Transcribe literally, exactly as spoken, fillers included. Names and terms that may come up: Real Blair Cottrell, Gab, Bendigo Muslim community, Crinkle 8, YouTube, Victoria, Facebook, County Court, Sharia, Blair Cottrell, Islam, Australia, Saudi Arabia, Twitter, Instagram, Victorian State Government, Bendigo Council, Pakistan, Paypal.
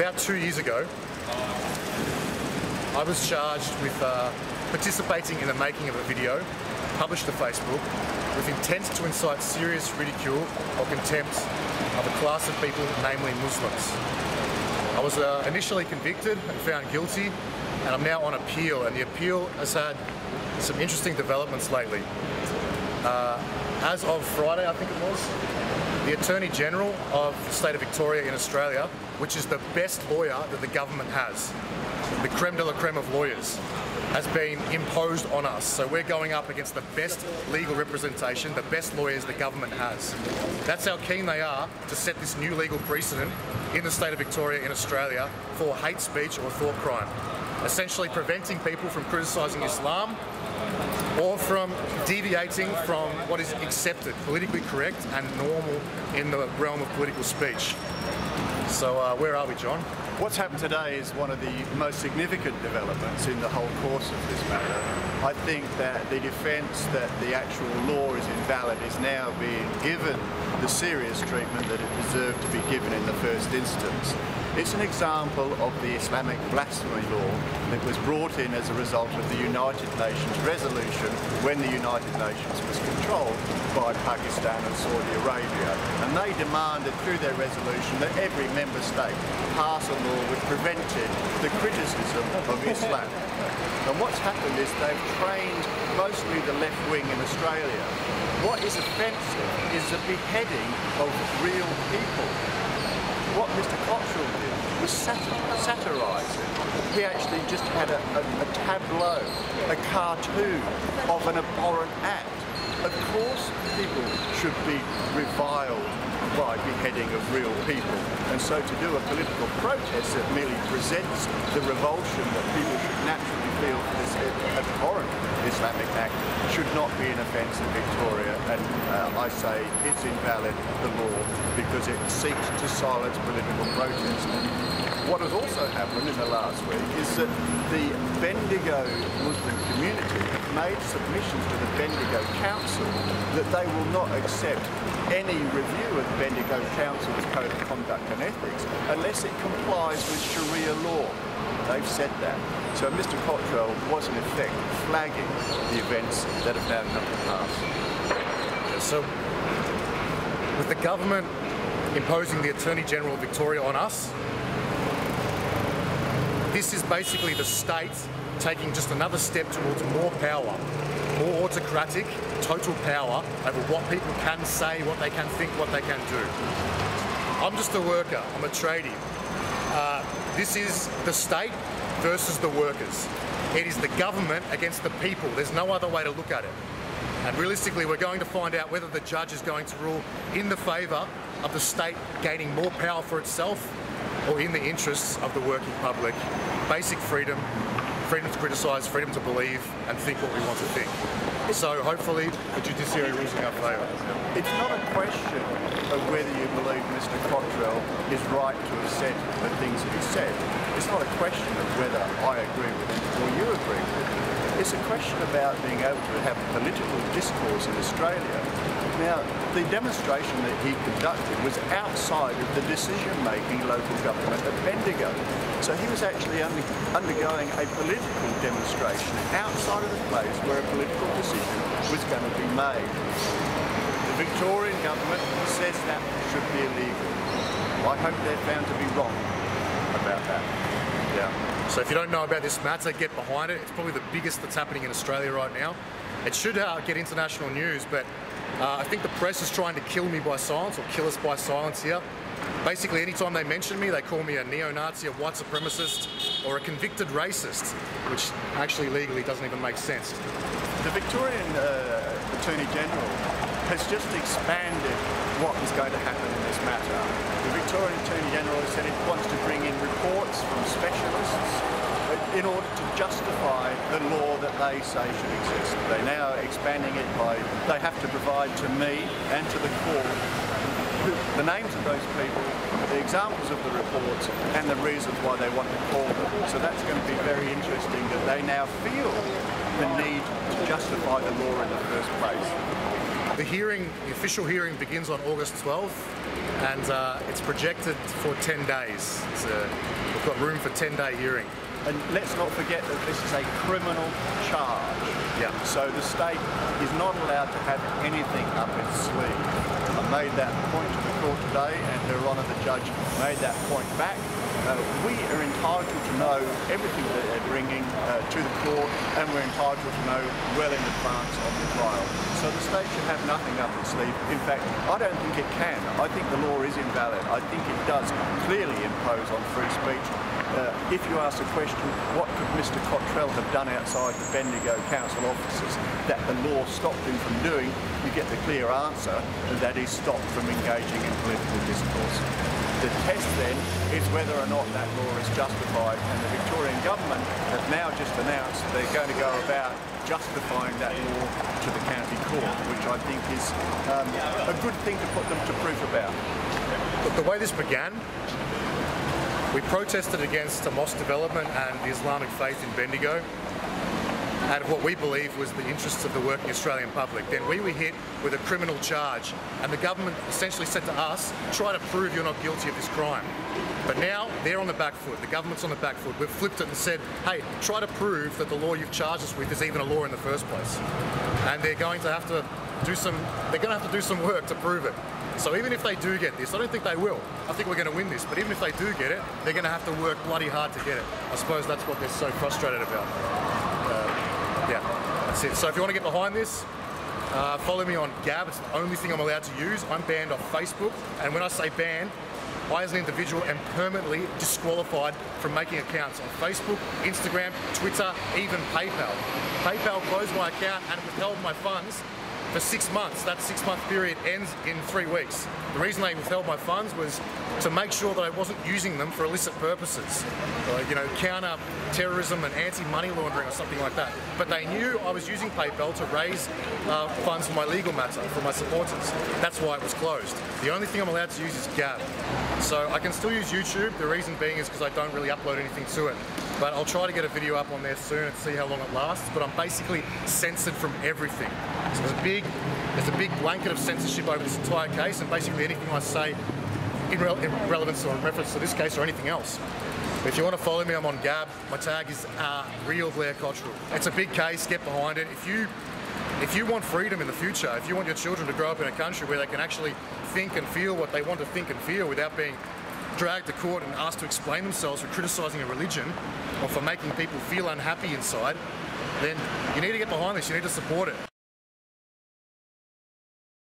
about two years ago, I was charged with uh, participating in the making of a video published to Facebook with intent to incite serious ridicule or contempt of a class of people, namely Muslims. I was uh, initially convicted and found guilty, and I'm now on appeal, and the appeal has had some interesting developments lately. Uh, as of Friday, I think it was, the Attorney General of the State of Victoria in Australia, which is the best lawyer that the government has, the creme de la creme of lawyers, has been imposed on us. So we're going up against the best legal representation, the best lawyers the government has. That's how keen they are to set this new legal precedent in the State of Victoria in Australia for hate speech or thought crime, essentially preventing people from criticising Islam or from deviating from what is accepted, politically correct and normal in the realm of political speech. So uh, where are we, John? What's happened today is one of the most significant developments in the whole course of this matter. I think that the defence that the actual law is invalid is now being given the serious treatment that it deserved to be given in the first instance. It's an example of the Islamic blasphemy law that was brought in as a result of the United Nations resolution when the United Nations was controlled by Pakistan and Saudi Arabia. And they demanded through their resolution that every member state pass a law which prevented the criticism of Islam. And what's happened is they've trained mostly the left wing in Australia. What is offensive is the beheading of real people. What Mister Cottrell did was satirising. He actually just had a, a, a tableau, a cartoon of an abhorrent act. Of course people should be reviled by beheading of real people. And so to do a political protest that merely presents the revulsion that people should naturally feel for this abhorrent Islamic act should not be an offence in Victoria. And uh, I say it's invalid, the law, because it seeks to silence political protest. What has also happened in the last week is that the Bendigo Muslim community have made submissions to the Bendigo Council that they will not accept any review of Bendigo Council's Code of Conduct and Ethics unless it complies with Sharia law. They've said that. So Mister Cottrell was in effect flagging the events that have now come to pass. So with the government imposing the Attorney General of Victoria on us, this is basically the state taking just another step towards more power, more autocratic, total power over what people can say, what they can think, what they can do. I'm just a worker, I'm a tradie. Uh, this is the state versus the workers. It is the government against the people. There's no other way to look at it. And realistically, we're going to find out whether the judge is going to rule in the favour of the state gaining more power for itself or in the interests of the working public. Basic freedom, freedom to criticise, freedom to believe and think what we want to think. So hopefully the judiciary rules in our favour. It's not a question of whether you believe Mister Cottrell is right to have said the things that he said. It's not a question of whether I agree with him or you agree with him. It's a question about being able to have political discourse in Australia. Now, the demonstration that he conducted was outside of the decision-making local government at Bendigo. So he was actually under undergoing a political demonstration outside of the place where a political decision was going to be made. The Victorian government says that should be illegal. I hope they're found to be wrong about that. Yeah. So if you don't know about this matter, get behind it. It's probably the biggest that's happening in Australia right now. It should uh, get international news, but uh, I think the press is trying to kill me by silence, or kill us by silence here. Basically, anytime they mention me, they call me a neo-Nazi, a white supremacist, or a convicted racist, which actually legally doesn't even make sense. The Victorian uh, Attorney General has just expanded what was going to happen in this matter. The Victorian Attorney General has said it wants to bring in reports from specialists in order to justify the law that they say should exist. They're now expanding it by, they have to provide to me and to the court the names of those people, the examples of the reports and the reasons why they want to call them. So that's going to be very interesting that they now feel the need to justify the law in the first place. The hearing, the official hearing, begins on August twelfth, and uh, it's projected for ten days. So we've got room for ten-day hearing. And let's not forget that this is a criminal charge. Yeah. So the state is not allowed to have anything up its sleeve. I made that point to the court today, and Her Honour the judge made that point back. Uh, we are entitled to know everything that they're bringing uh, to the court, and we're entitled to know well in advance of the trial. So the state should have nothing up its sleeve. In fact, I don't think it can. I think the law is invalid. I think it does clearly impose on free speech. Uh, if you ask the question, what could Mister Cottrell have done outside the Bendigo Council offices that the law stopped him from doing, you get the clear answer that he stopped from engaging in political discourse. The test then is whether or not that law is justified, and the Victorian government have now just announced they're going to go about justifying that law to the County Court, which I think is um, a good thing to put them to proof about. But the way this began, we protested against the mosque development and the Islamic faith in Bendigo, out of what we believe was the interests of the working Australian public. Then we were hit with a criminal charge, and the government essentially said to us, try to prove you're not guilty of this crime. But now they're on the back foot, the government's on the back foot. We've flipped it and said, hey, try to prove that the law you've charged us with is even a law in the first place. And they're going to have to do some, they're going to have to do some work to prove it. So even if they do get this, I don't think they will. I think we're going to win this. But even if they do get it, they're going to have to work bloody hard to get it. I suppose that's what they're so frustrated about. Uh, yeah, that's it. So if you want to get behind this, uh, follow me on Gab. It's the only thing I'm allowed to use. I'm banned off Facebook. And when I say banned, I as an individual am permanently disqualified from making accounts on Facebook, Instagram, Twitter, even PayPal. PayPal closed my account and withheld my funds for six months. That six month period ends in three weeks. The reason they withheld my funds was to make sure that I wasn't using them for illicit purposes, like, you know, counter terrorism and anti-money laundering or something like that. But they knew I was using PayPal to raise uh, funds for my legal matter, for my supporters. That's why it was closed. The only thing I'm allowed to use is Gab. So I can still use YouTube. The reason being is because I don't really upload anything to it. But I'll try to get a video up on there soon and see how long it lasts. But I'm basically censored from everything. So there's a big, there's a big blanket of censorship over this entire case, and basically anything I say in, re in relevance or in reference to this case or anything else. But if you want to follow me, I'm on Gab. My tag is uh, Real Blair Cottrell. It's a big case. Get behind it. If you, if you want freedom in the future, if you want your children to grow up in a country where they can actually think and feel what they want to think and feel without being dragged to court and asked to explain themselves for criticising a religion or for making people feel unhappy inside, then you need to get behind this, you need to support it.